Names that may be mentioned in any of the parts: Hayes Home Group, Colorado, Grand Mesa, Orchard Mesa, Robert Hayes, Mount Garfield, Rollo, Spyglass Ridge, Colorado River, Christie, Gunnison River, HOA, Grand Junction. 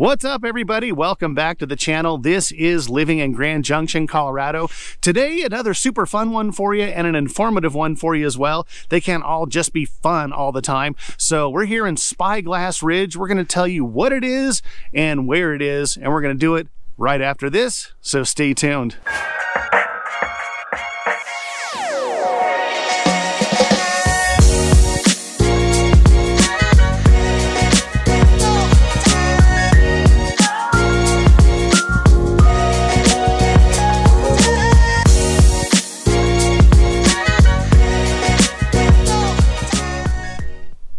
What's up, everybody? Welcome back to the channel. This is Living in Grand Junction, Colorado. Today, another super fun one for you and an informative one for you as well. They can't all just be fun all the time. So we're here in Spyglass Ridge. We're going to tell you what it is and where it is, and we're going to do it right after this. So stay tuned.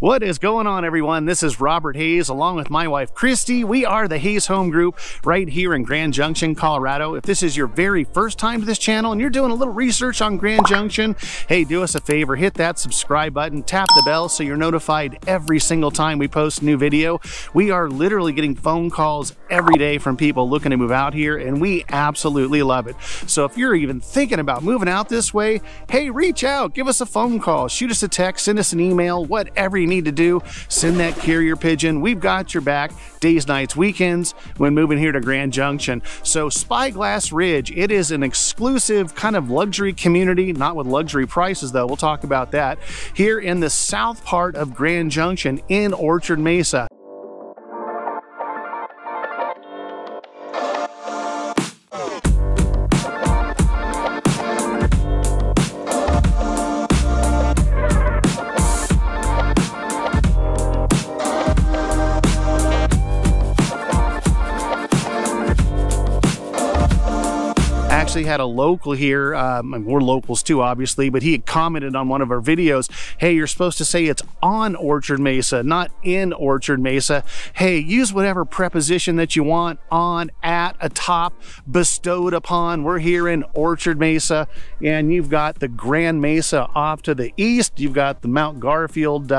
What is going on, everyone? This is Robert Hayes along with my wife Christy. We are the Hayes Home Group right here in Grand Junction, Colorado. If this is your very first time to this channel and you're doing a little research on Grand Junction, hey, do us a favor, hit that subscribe button, tap the bell so you're notified every single time we post a new video. We are literally getting phone calls every day from people looking to move out here, and we absolutely love it. So if you're even thinking about moving out this way, hey, reach out, give us a phone call, shoot us a text, send us an email, whatever you need to do. Send that carrier pigeon. We've got your back days, nights, weekends when moving here to Grand Junction. So Spyglass Ridge, it is an exclusive kind of luxury community, not with luxury prices though. We'll talk about that here in the south part of Grand Junction in Orchard Mesa. Had a local here, and we're locals too obviously, but he had commented on one of our videos, hey, you're supposed to say it's on Orchard Mesa, not in Orchard Mesa. Hey, use whatever preposition that you want, on, at, atop, bestowed upon. We're here in Orchard Mesa, and you've got the Grand Mesa off to the east, you've got the Mount Garfield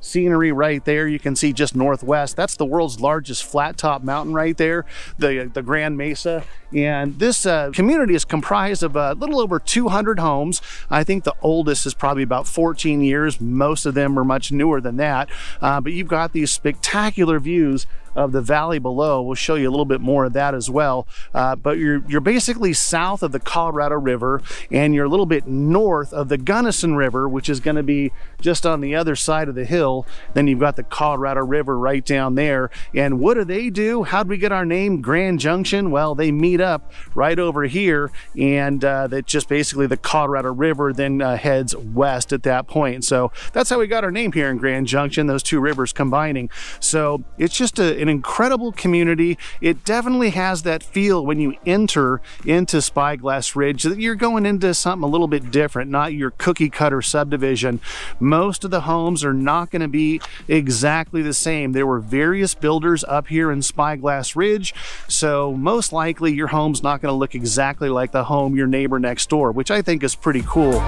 scenery right there. You can see just northwest, that's the world's largest flat top mountain right there, the Grand Mesa. And this community is comprised of a little over 200 homes. I think the oldest is probably about 14 years. Most of them are much newer than that. But you've got these spectacular views of the valley below. We'll show you a little bit more of that as well. But you're basically south of the Colorado River, and you're a little bit north of the Gunnison River, which is going to be just on the other side of the hill. Then you've got the Colorado River right down there. And what do they do? How'd we get our name Grand Junction? Well, they meet up right over here, and that just basically the Colorado River then heads west at that point. So that's how we got our name here in Grand Junction, those two rivers combining. So it's just an incredible community. It definitely has that feel when you enter into Spyglass Ridge that you're going into something a little bit different, not your cookie cutter subdivision. Most of the homes are not going to be exactly the same. There were various builders up here in Spyglass Ridge, so most likely your home's not going to look exactly like the home your neighbor next door, which I think is pretty cool.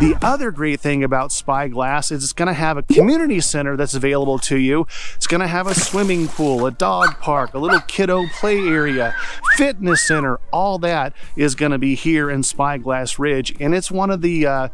The other great thing about Spyglass is it's going to have a community center that's available to you. It's going to have a swimming pool, a dog park, a little kiddo play area, fitness center. All that is going to be here in Spyglass Ridge, and it's one of the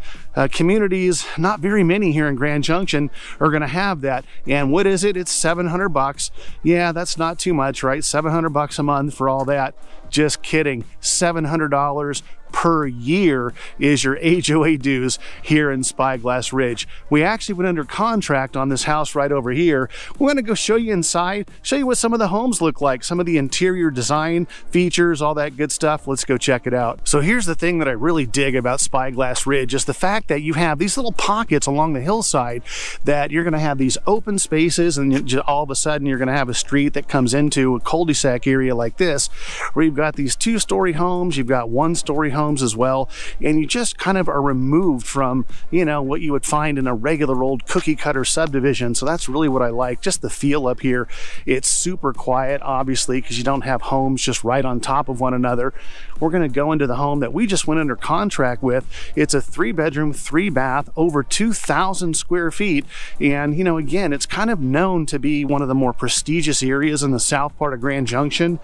communities, not very many here in Grand Junction are going to have that. And what is it? It's 700 bucks. Yeah, that's not too much, right? 700 bucks a month for all that. Just kidding. $700 per year is your HOA dues here in Spyglass Ridge. We actually went under contract on this house right over here. We're going to go show you inside, show you what some of the homes look like, some of the interior design features, all that good stuff. Let's go check it out. So here's the thing that I really dig about Spyglass Ridge is the fact that you have these little pockets along the hillside that you're going to have these open spaces, and all of a sudden you're going to have a street that comes into a cul-de-sac area like this, where you've got these two-story homes, you've got one-story homes as well, and you just kind of are removed from, you know, what you would find in a regular old cookie cutter subdivision. So that's really what I like, just the feel up here. It's super quiet obviously because you don't have homes just right on top of one another. We're going to go into the home that we just went under contract with. It's a 3-bedroom, 3-bath, over 2,000 square feet, and you know, again, it's kind of known to be one of the more prestigious areas in the south part of Grand Junction.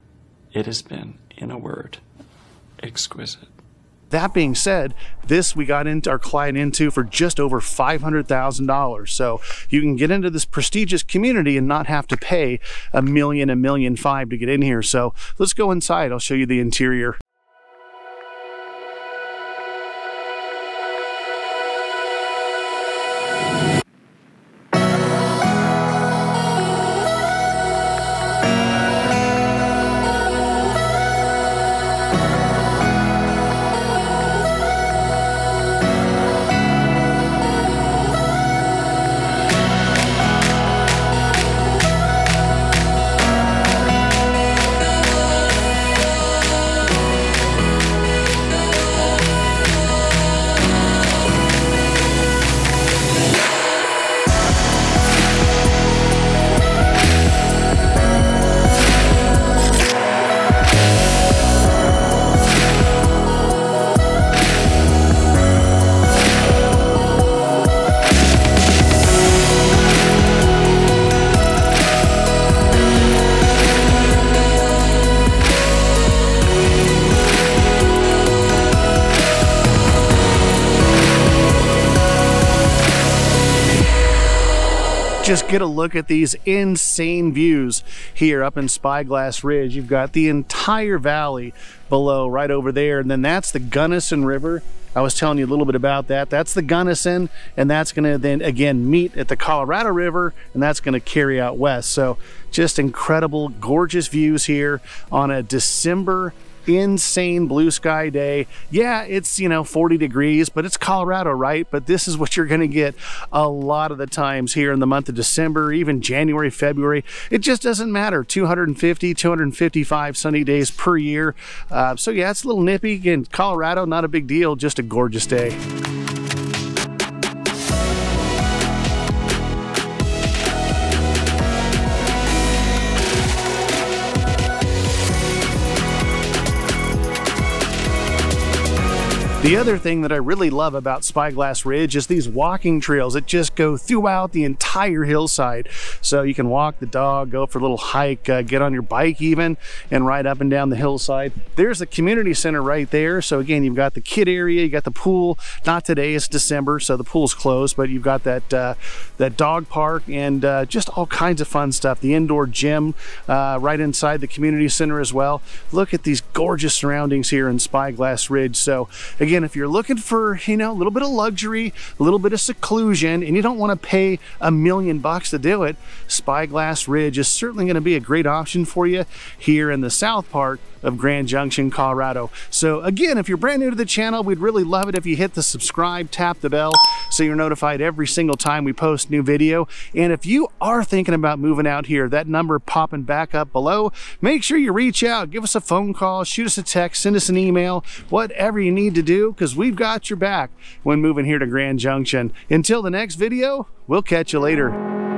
It has been, in a word, exquisite. That being said, this we got into our client into for just over $500,000. So you can get into this prestigious community and not have to pay $1 million, $1.5 million to get in here. So let's go inside. I'll show you the interior. Just get a look at these insane views here up in Spyglass Ridge. You've got the entire valley below right over there, and then that's the Gunnison River. I was telling you a little bit about that. That's the Gunnison, and that's going to then again meet at the Colorado River, and that's going to carry out west. So just incredible, gorgeous views here on a December insane blue sky day. Yeah, it's, you know, 40 degrees, but it's Colorado, right? But this is what you're going to get a lot of the times here in the month of December, even January, February. It just doesn't matter. 250, 255 sunny days per year. So yeah, it's a little nippy. Again, Colorado, not a big deal, just a gorgeous day. The other thing that I really love about Spyglass Ridge is these walking trails that just go throughout the entire hillside. So you can walk the dog, go for a little hike, get on your bike even, and ride up and down the hillside. There's the community center right there. So again, you've got the kid area, you got the pool. Not today, it's December, so the pool's closed, but you've got that, that dog park and just all kinds of fun stuff. The indoor gym right inside the community center as well. Look at these gorgeous surroundings here in Spyglass Ridge. So again, if you're looking for, you know, a little bit of luxury, a little bit of seclusion, and you don't want to pay $1 million to do it, Spyglass Ridge is certainly going to be a great option for you here in the south part of Grand Junction, Colorado. So again, if you're brand new to the channel, we'd really love it if you hit the subscribe, tap the bell, so you're notified every single time we post new video. And if you are thinking about moving out here, that number popping back up below, make sure you reach out, give us a phone call, shoot us a text, send us an email, whatever you need to do, because we've got your back when moving here to Grand Junction. Until the next video, we'll catch you later.